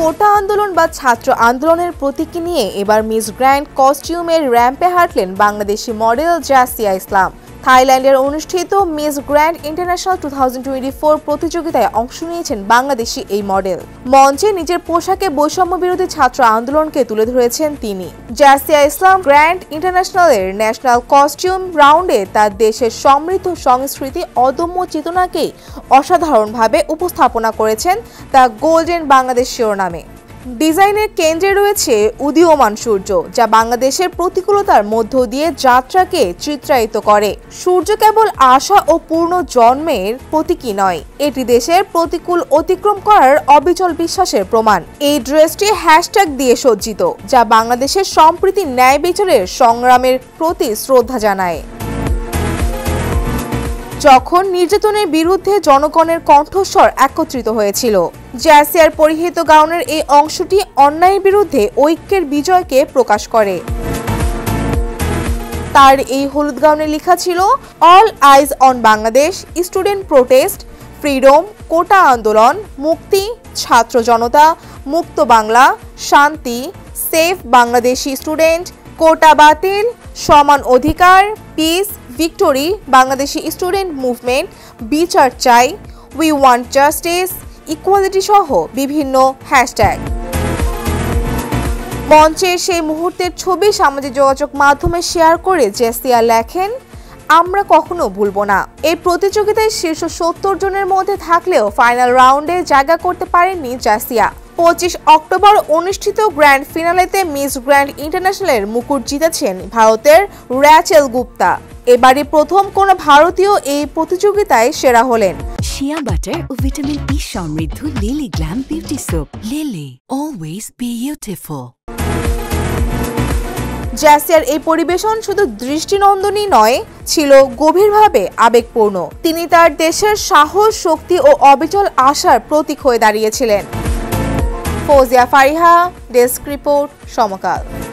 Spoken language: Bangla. কোটা আন্দোলন বা ছাত্র আন্দোলনের প্রতীকী নিয়ে এবার মিস গ্র্যান্ড কস্টিউমের র্যাম্পে হাঁটলেন বাংলাদেশি মডেল জাসিয়া ইসলাম। থাইল্যান্ডের অনুষ্ঠিত মিস গ্র্যান্ড ইন্টারন্যাশনাল 2024 প্রতিযোগিতায় অংশ নিয়েছেন বাংলাদেশি এই মডেল। মঞ্চে নিজের পোশাকে বৈষম্য বিরোধী ছাত্র আন্দোলনকে তুলে ধরেছেন তিনি। জাসিয়া ইসলাম গ্র্যান্ড ইন্টারন্যাশনালের ন্যাশনাল কস্টিউম রাউন্ডে তার দেশের সমৃদ্ধ সংস্কৃতি, অদম্য চেতনাকেই অসাধারণভাবে উপস্থাপনা করেছেন তার গোল্ডেন বাংলাদেশ শিরোনামে। ডিজাইনের কেন্দ্রে রয়েছে উদীয়মান সূর্য, যা বাংলাদেশের প্রতিকূলতার মধ্য দিয়ে যাত্রাকে চিত্রায়িত করে। সূর্য কেবল আশা ও পূর্ণ জন্মের প্রতীকী নয়, এটি দেশের প্রতিকূল অতিক্রম করার অবিচল বিশ্বাসের প্রমাণ। এই ড্রেসটি হ্যাশট্যাগ দিয়ে সজ্জিত, যা বাংলাদেশের সম্প্রতি ন্যায় বিচারের সংগ্রামের প্রতি শ্রদ্ধা জানায়। যখন নির্যাতনের বিরুদ্ধে জনগণের কণ্ঠস্বর একত্রিত হয়েছিল, জ্যাসিয়ার পরিহিত গাউনের এই অংশটি অন্যায়ের বিরুদ্ধে ঐক্যের বিজয়কে প্রকাশ করে। তার এই হলুদ গাউনে লেখা ছিল, all eyes on Bangladesh, student protest, freedom, quota আন্দোলন, মুক্তি, ছাত্র জনতা, মুক্ত বাংলা, শান্তি, সেফ বাংলাদেশি স্টুডেন্ট, কোটা বাতিল, সমান অধিকার, peace, victory, Bangladeshi student movement, বিচার চাই, উই ওয়ান্ট জাস্টিস, ইকুয়ালিটি সহ বিভিন্ন হ্যাশট্যাগ। মঞ্চে সেই মুহূর্তের ছবি সামাজিক যোগাযোগ মাধ্যমে শেয়ার করে জেসিয়া লেখেন, আমরা কখনো ভুলব না। এই প্রতিযোগিতায় শীর্ষ ৭০ জনের মধ্যে থাকলেও ফাইনাল রাউন্ডে জায়গা করতে পারেননি জেসিয়া। 25 অক্টোবর অনুষ্ঠিত গ্র্যান্ড ফিনালেতে মিস গ্র্যান্ড ইন্টারন্যাশনালের মুকুট জিতেছেন ভারতের র্যাচেল গুপ্তা। এবারে প্রথম কোন ভারতীয় এই প্রতিযোগিতায় সেরা হলেন। শিয়া বাটার ও ভিটামিন ই সমৃদ্ধ Lily glam beauty soap, Lily always beautiful. জ্যাসিয়ার এই পরিবেশন শুধু দৃষ্টিনন্দনই নয়, ছিল গভীরভাবে আবেগপূর্ণ। তিনি তার দেশের সাহস, শক্তি ও অবিচল আশার প্রতীক হয়ে দাঁড়িয়েছিলেন। ফৌজিয়া ফারিহা, ডেস্ক রিপোর্ট, সমকাল।